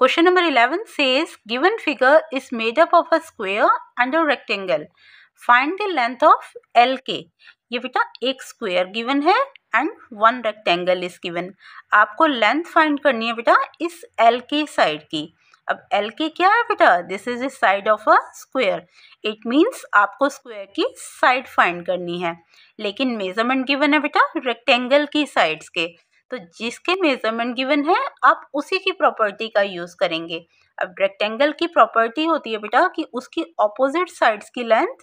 Question number 11 says, given figure is made up of a square and a rectangle. Find the length of LK. ये बेटा एक square given है and one rectangle is given. आपको length find करनी है बेटा इस LK side की. अब LK क्या है बेटा? This is the side of a square. It means आपको स्क्वायर की साइड फाइंड करनी है, लेकिन मेजरमेंट गिवन है बेटा रेक्टेंगल की साइड्स के. तो जिसके मेजरमेंट गिवन है आप उसी की प्रॉपर्टी का यूज़ करेंगे. अब रेक्टेंगल की प्रॉपर्टी होती है बेटा कि उसकी ऑपोजिट साइड्स की लेंथ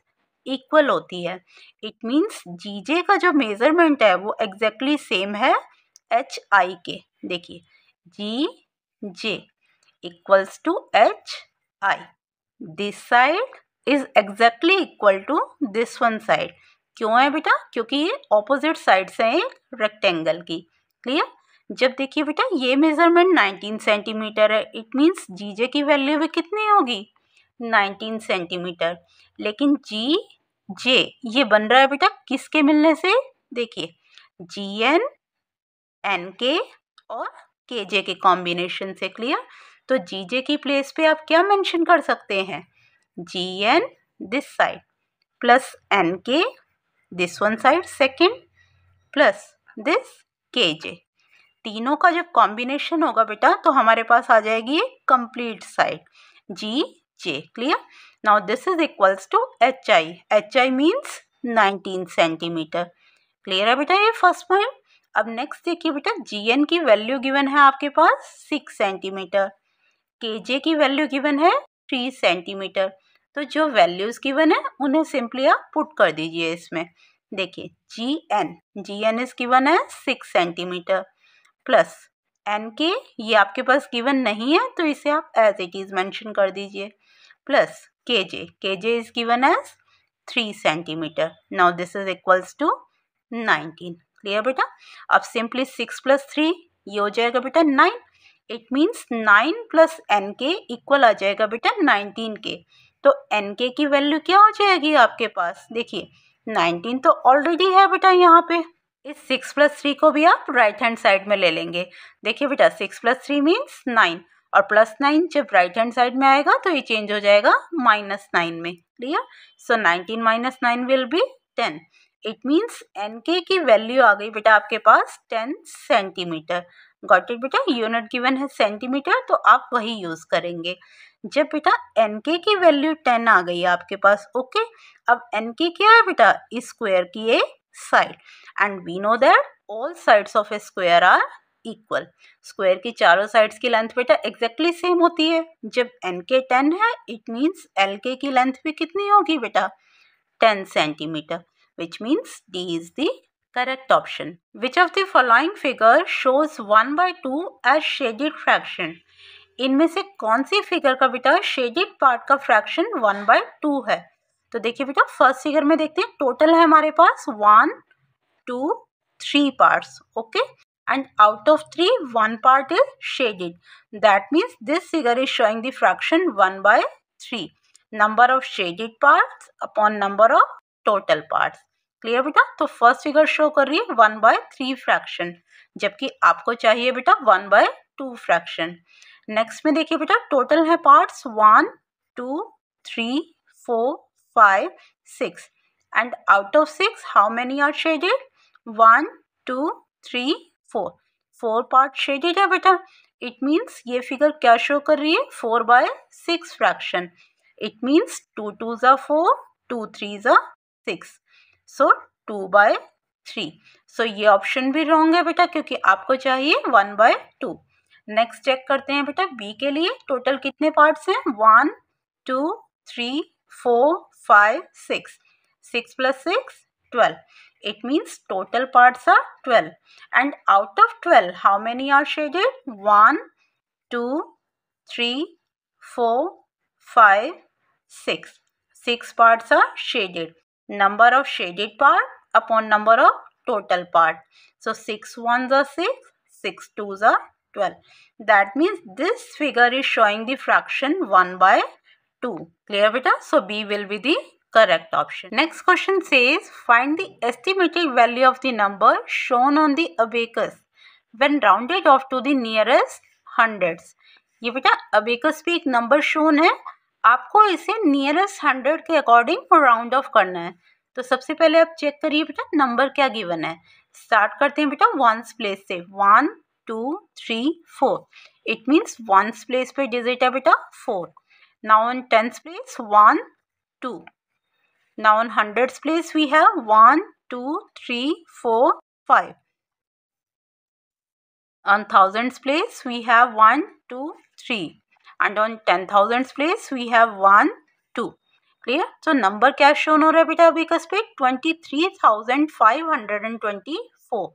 इक्वल होती है. इट मीन्स जीजे का जो मेजरमेंट है वो एग्जैक्टली सेम है एच आई के. देखिए G J equals to H I. This side is exactly equal to this one side. क्यों है बेटा? क्योंकि ये ऑपोजिट साइड्स हैं एक रेक्टेंगल की. क्लियर? जब देखिए बेटा ये मेजरमेंट 19 सेंटीमीटर है, इट मीन्स जीजे की वैल्यू भी कितनी होगी? 19 सेंटीमीटर. लेकिन जी जे ये बन रहा है बेटा किसके मिलने से? देखिए जी एन, एन के और के जे के कॉम्बिनेशन से. क्लियर? तो जी जे की प्लेस पे आप क्या मेंशन कर सकते हैं? G N this side plus N K this one side second plus this K J. तीनों का जब कॉम्बिनेशन होगा बेटा तो हमारे पास आ जाएगी ये complete side G J. Clear? Now this is equals to HI. HI means 19 centimeter. Clear है बेटा ये फर्स्ट पॉइंट. अब नेक्स्ट देखिए बेटा GN की वैल्यू गिवन है आपके पास 6 सेंटीमीटर. KJ की वैल्यू गिवन है 3 सेंटीमीटर. तो जो वैल्यूज गिवन है उन्हें सिंपली आप पुट कर दीजिए इसमें. देखिए GN इज गिवन है 6 सेंटीमीटर प्लस NK ये आपके पास गिवन नहीं है तो इसे आप एज इट इज मेंशन कर दीजिए plus K J is given as 3 सेंटीमीटर. Now this is equals to 19. Clear बेटा? अब सिंपली 6 प्लस 3 ये हो जाएगा बेटा 9. It means 9 plus NK equal आ जाएगा बेटा 19K. तो NK की वैल्यू क्या हो जाएगी आपके पास? देखिए 19 तो ऑलरेडी है बेटा यहाँ पे. इस 6 प्लस 3 को भी आप राइट हैंड साइड में ले लेंगे. देखिए बेटा 6 प्लस 3 मीन्स 9 और +9 जब राइट हैंड साइड में आएगा तो ये चेंज हो जाएगा -9 में. Clear? So 19 - 9 will be 10. It means NK की वैल्यू आ गई बेटा आपके पास 10 सेंटीमीटर. गॉट इट बेटा? यूनिट गिवन है सेंटीमीटर तो आप वही यूज़ करेंगे. जब बेटा NK की वैल्यू 10 आ गई आपके पास. ओके अब NK क्या है बेटा? इस स्क्वायर की ये side. And we know that all sides of a square are equal. Square की चारों साइड्स की लेंथ बेटा एग्जैक्टली सेम होती है. जब NK 10 है इट मीन्स LK की लेंथ भी कितनी होगी बेटा? 10 centimetre. Which means D is the correct option. Which of the following figure shows 1/2 as shaded fraction. इनमें से कौन सी फिगर का बेटा शेडेड पार्ट का फ्रैक्शन 1/2 है? तो देखिए बेटा फर्स्ट फिगर में देखते हैं टोटल है हमारे पास 1, 2, 3 parts. Okay and out of 3 1 part is shaded. That means this figure is showing the fraction 1/3. Number of shaded parts upon number of total parts. Clear बेटा? तो फर्स्ट फिगर शो कर रही है 1/3 फ्रैक्शन, जबकि आपको चाहिए बेटा 1/2 फ्रैक्शन. नेक्स्ट में देखिए बेटा टोटल है parts 1, 2, 3, 4, 5, 6 and out of 6 how many are shaded? 1, 2, 3, 4. 4 part shaded है बेटा. It means ये फिगर क्या शो कर रही है? 4/6 fraction. It means 2 2s are 4, 2 3s are 6. So 2/3. So ये ऑप्शन भी रॉन्ग है बेटा क्योंकि आपको चाहिए 1/2. नेक्स्ट चेक करते हैं बेटा B के लिए टोटल कितने पार्ट्स हैं? 1, 2, 3, 4, 5, 6. 6 plus 6, 12. It means total parts are 12. And out of 12, how many are shaded? 1, 2, 3, 4, 5, 6. 6 parts are shaded. Number of shaded part upon number of total part. So 6 1s are 6, 6 2s are 12. That means this figure is showing the fraction 1/2. Clear beta? So B will be the correct option. Next question says, find the estimated value of the number shown on the abacus when rounded off to the nearest hundreds. ये बेटा abacus पे एक number shown है, आपको इसे nearest 100 के according round off करना है। तो सबसे पहले आप चेक करिए बेटा नंबर क्या गिवन है। स्टार्ट करते हैं बेटा वंस प्लेस से, 1 2 3 4। इट मीन्स वंस प्लेस पे डिजिट है बेटा 4। Now on tens place 1 2। Now on hundreds place we have 1 2 3 4 5। On thousands place we have 1 2 3, and on 10,000s place we have 1 2. Clear? So number क्या shown हो रहा है बेटा abacus पे 23,524।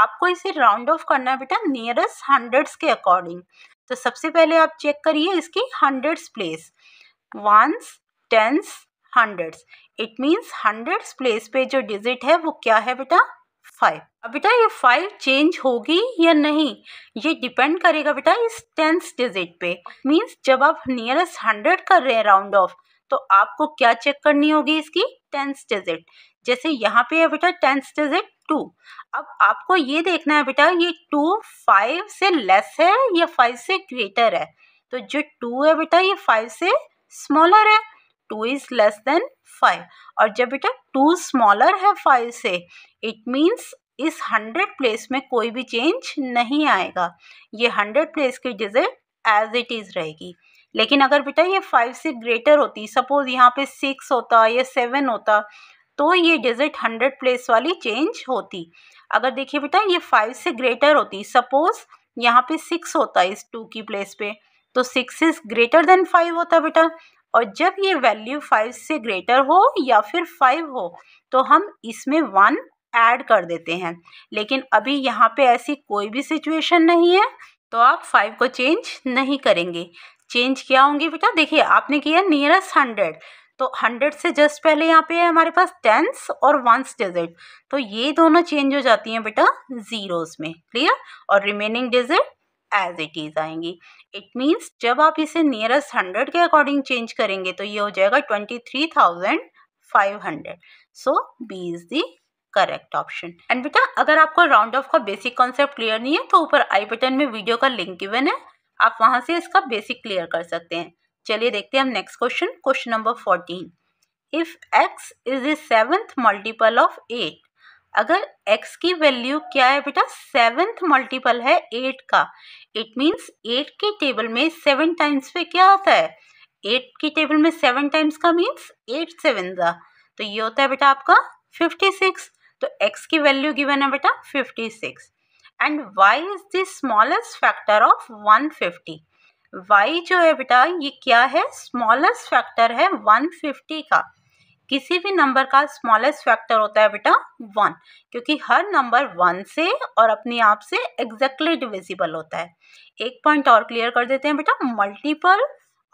आपको इसे round off करना है बेटा nearest hundreds के according। तो सबसे पहले आप check करिए इसकी hundreds place, ones, tens, hundreds। It means hundreds place पे जो digit है वो क्या है बेटा 5। अब बेटा ये 5 चेंज होगी या नहीं ये डिपेंड करेगा बेटा इस टेंस डिजिट पे। मींस जब आप नियरेस्ट 100 कर रहे हैं राउंड ऑफ तो आपको क्या चेक करनी होगी इसकी टेंस डिजिट। जैसे यहाँ पे है बेटा टेंस डिजिट 2। अब आपको ये देखना है बेटा ये 2 5 से लेस है या 5 से ग्रेटर है। तो जो 2 है बेटा ये 5 से स्मॉलर है, 2 इज लेस देन 5। और जब बेटा 2 स्मॉलर है 5 से इट मीन्स इस 100 प्लेस में कोई भी चेंज नहीं आएगा, ये 100 प्लेस की डिजिट एज इट इज़ रहेगी। लेकिन अगर बेटा ये 5 से ग्रेटर होती, सपोज यहाँ पे 6 होता या 7 होता तो ये डिजिट 100 प्लेस वाली चेंज होती। अगर देखिए बेटा ये 5 से ग्रेटर होती, सपोज यहाँ पे 6 होता इस 2 की प्लेस पे, तो 6 इज ग्रेटर देन 5 होता बेटा। और जब ये वैल्यू 5 से ग्रेटर हो या फिर 5 हो तो हम इसमें 1 ऐड कर देते हैं। लेकिन अभी यहाँ पे ऐसी कोई भी सिचुएशन नहीं है तो आप 5 को चेंज नहीं करेंगे। चेंज क्या होंगी बेटा, देखिए आपने किया नियरेस्ट 100 तो 100 से जस्ट पहले यहाँ पे है हमारे पास टेंस और वंस डिजिट, तो ये दोनों चेंज हो जाती हैं बेटा जीरोस में। क्लियर? और remaining digit as it is आएंगी। इट मीन्स जब आप इसे नियरेस्ट 100 के अकॉर्डिंग चेंज करेंगे तो ये हो जाएगा 23,500। So B is the correct option. And बेटा अगर आपको राउंड ऑफ का बेसिक कॉन्सेप्ट क्लियर नहीं है तो ऊपर आई बटन में वीडियो का लिंक गिवन है, आप वहां से इसका बेसिक क्लियर कर सकते हैं। चलिए देखते हैं हम next question, question number 14। If x is a 7th multiple of 8, अगर x की वैल्यू क्या है बेटा 7th मल्टीपल है 8 का, इट मीन्स 8 के टेबल में 7 टाइम्स पे क्या आता है, 8 की टेबल में 7 टाइम्स का मीन्स 8 7 जा, तो ये होता है बेटा आपका 56। तो x की वैल्यू गिवन है बेटा 56। And y is the smallest factor of 150। y जो है बेटा ये क्या है, स्मॉलेस्ट फैक्टर है 150 का। किसी भी नंबर का स्मॉलेस्ट फैक्टर होता है बेटा 1, क्योंकि हर नंबर 1 से और अपने आप से एग्जैक्टली डिविजिबल होता है। एक पॉइंट और क्लियर कर देते हैं बेटा, मल्टीपल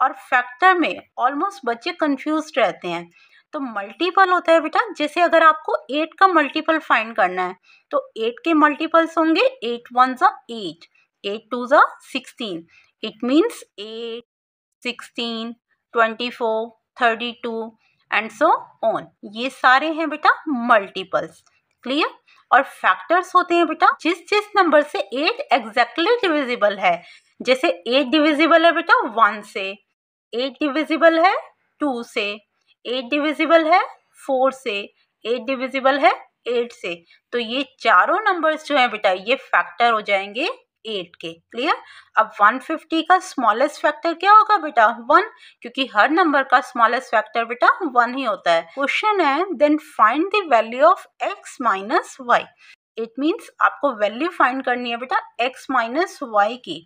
और फैक्टर में ऑलमोस्ट बच्चे कंफ्यूज रहते हैं। तो मल्टीपल होता है बेटा, जैसे अगर आपको 8 का मल्टीपल फाइंड करना है तो 8 के मल्टीपल्स होंगे 8 1 जा 8, 8 2 जा 16। It means 8 16 24 32 and so on, ये सारे हैं बेटा मल्टीपल्स। क्लियर? और फैक्टर्स होते हैं बेटा जिस नंबर से 8 एग्जैक्टली डिविजिबल है। जैसे 8 डिविजिबल है बेटा 1 से, 8 डिविजिबल है 2 से, 8 डिविजिबल है 4 से, 8 डिविजिबल है 8 से। तो ये चारों नंबर्स जो हैं बेटा ये फैक्टर हो जाएंगे 8 के। क्लियर? अब 150 का स्मॉलेस्ट फैक्टर क्या होगा बेटा 1, क्योंकि हर नंबर का स्मॉलेस्ट फैक्टर बेटा 1 ही होता है। क्वेश्चन है then find the value of x minus y. It means आपको वैल्यू फाइंड करनी है बेटा x माइनस वाई की।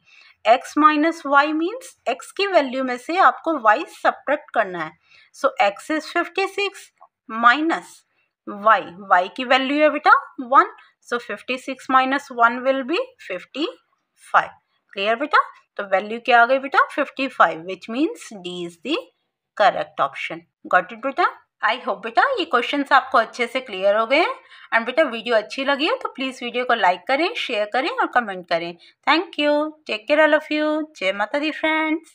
x minus y means x की वैल्यू में से आपको y सब्ट्रैक्ट करना है। So x is 56 minus y, y की वैल्यू है बेटा 1, so 56 minus 1 will be 55। Clear बेटा? तो वैल्यू क्या आ गई बेटा 55, which means D is the correct option. Got it बेटा? आई होप बेटा ये क्वेश्चंस आपको अच्छे से क्लियर हो गए हैं। एंड बेटा वीडियो अच्छी लगी है तो प्लीज़ वीडियो को लाइक करें, शेयर करें और कमेंट करें। Thank you, take care all of you. जय माता दी फ्रेंड्स।